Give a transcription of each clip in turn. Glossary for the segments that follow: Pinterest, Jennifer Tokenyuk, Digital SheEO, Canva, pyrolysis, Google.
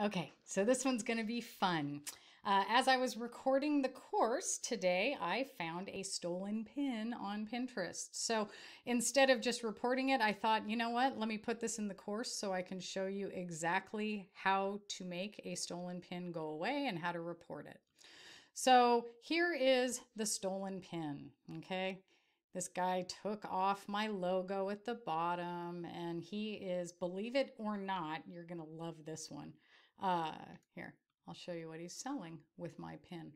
Okay, so this one's going to be fun. As I was recording the course today, I found a stolen pin on Pinterest. So instead of just reporting it, I thought, you know what, let me put this in the course so I can show you exactly how to make a stolen pin go away and how to report it. So here is the stolen pin, okay? This guy took off my logo at the bottom and he is, believe it or not, you're going to love this one. Here, I'll show you what he's selling with my pin.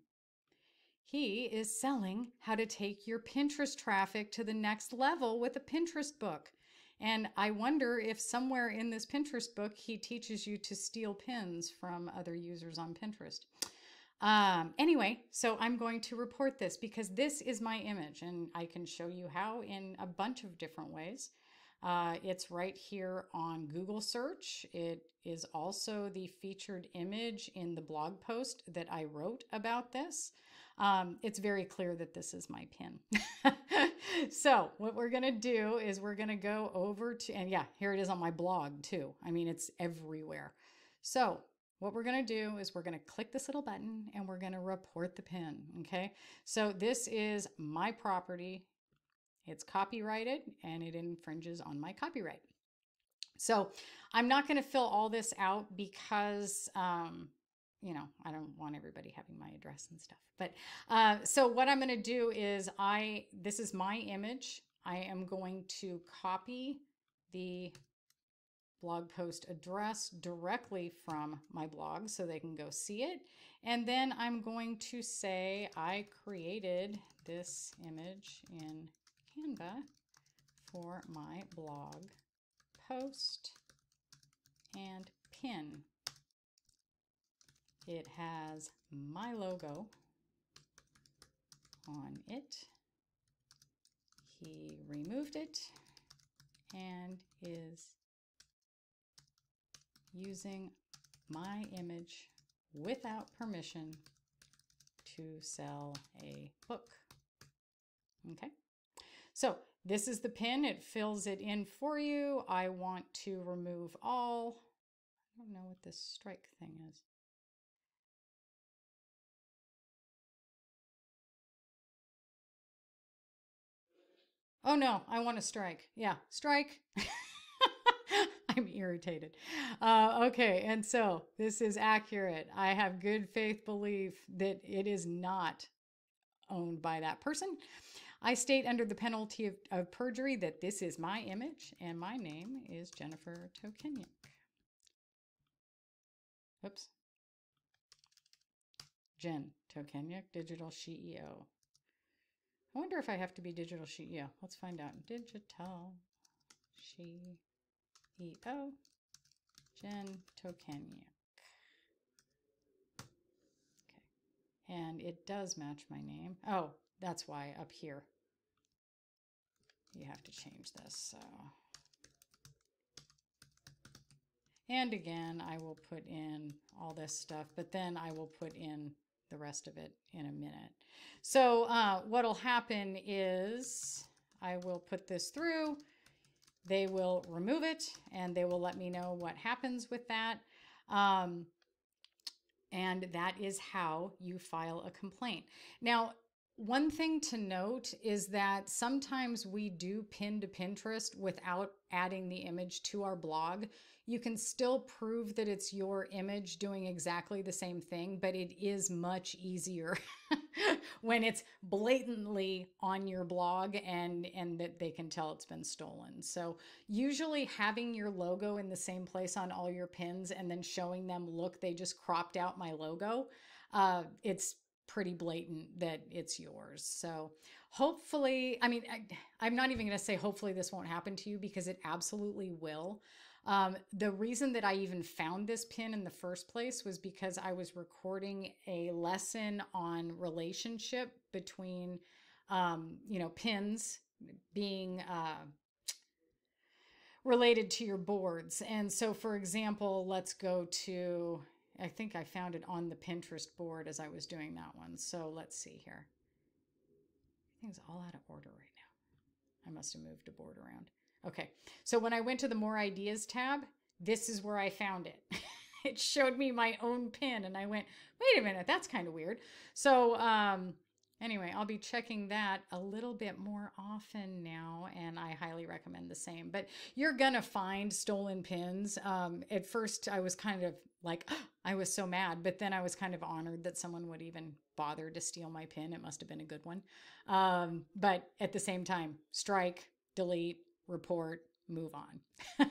He is selling how to take your Pinterest traffic to the next level with a Pinterest book. And I wonder if somewhere in this Pinterest book, he teaches you to steal pins from other users on Pinterest. Anyway, so I'm going to report this because this is my image and I can show you how in a bunch of different ways. It's right here on Google search. It is also the featured image in the blog post that I wrote about this. It's very clear that this is my pin. So what we're going to do is we're going to go over to, and yeah, here it is on my blog too. I mean, it's everywhere. So what we're going to do is we're going to click this little button and we're going to report the pin. Okay. So this is my property. It's copyrighted and it infringes on my copyright. So I'm not going to fill all this out because, you know, I don't want everybody having my address and stuff, but, so what I'm going to do is this is my image. I am going to copy the blog post address directly from my blog so they can go see it. And then I'm going to say I created this image in Canva for my blog post and pin. It has my logo on it. He removed it and is using my image without permission to sell a book. Okay, so this is the pin. It fills it in for you. I want to remove all. I don't know what this strike thing is. Oh no, I want to strike. Yeah, strike. I'm irritated. Okay, and so this is accurate. I have good faith belief that it is not owned by that person. I state under the penalty of perjury that this is my image and my name is Jennifer Tokenyuk. Oops. Jen Tokenyuk, Digital SheEO. I wonder if I have to be Digital SheEO. Let's find out. Digital SheEO. E-O, Jen Tokenyuk. Okay, and it does match my name. Oh, that's why up here you have to change this. So, and again, I will put in all this stuff, but then I will put in the rest of it in a minute. So what'll happen is I will put this through. They will remove it and they will let me know what happens with that. And that is how you file a complaint. Now, one thing to note is that sometimes we do pin to Pinterest without adding the image to our blog. You can still prove that it's your image doing exactly the same thing, but it is much easier when it's blatantly on your blog and that they can tell it's been stolen. So usually having your logo in the same place on all your pins and then showing them, look, they just cropped out my logo. It's pretty blatant that it's yours. So hopefully, I mean, I'm not even going to say hopefully this won't happen to you because it absolutely will. The reason that I even found this pin in the first place was because I was recording a lesson on relationship between, you know, pins being, related to your boards. And so for example, let's go to, I think I found it on the Pinterest board as I was doing that one. So let's see here. Everything's all out of order right now. I must have moved a board around. Okay, so when I went to the More Ideas tab, this is where I found it. it showed me my own pin, and I went, wait a minute, that's kind of weird. So anyway, I'll be checking that a little bit more often now, and I highly recommend the same. But you're going to find stolen pins. At first, I was kind of like, oh, I was so mad, but then I was kind of honored that someone would even bother to steal my pin. It must have been a good one. But at the same time, strike, delete, report, move on.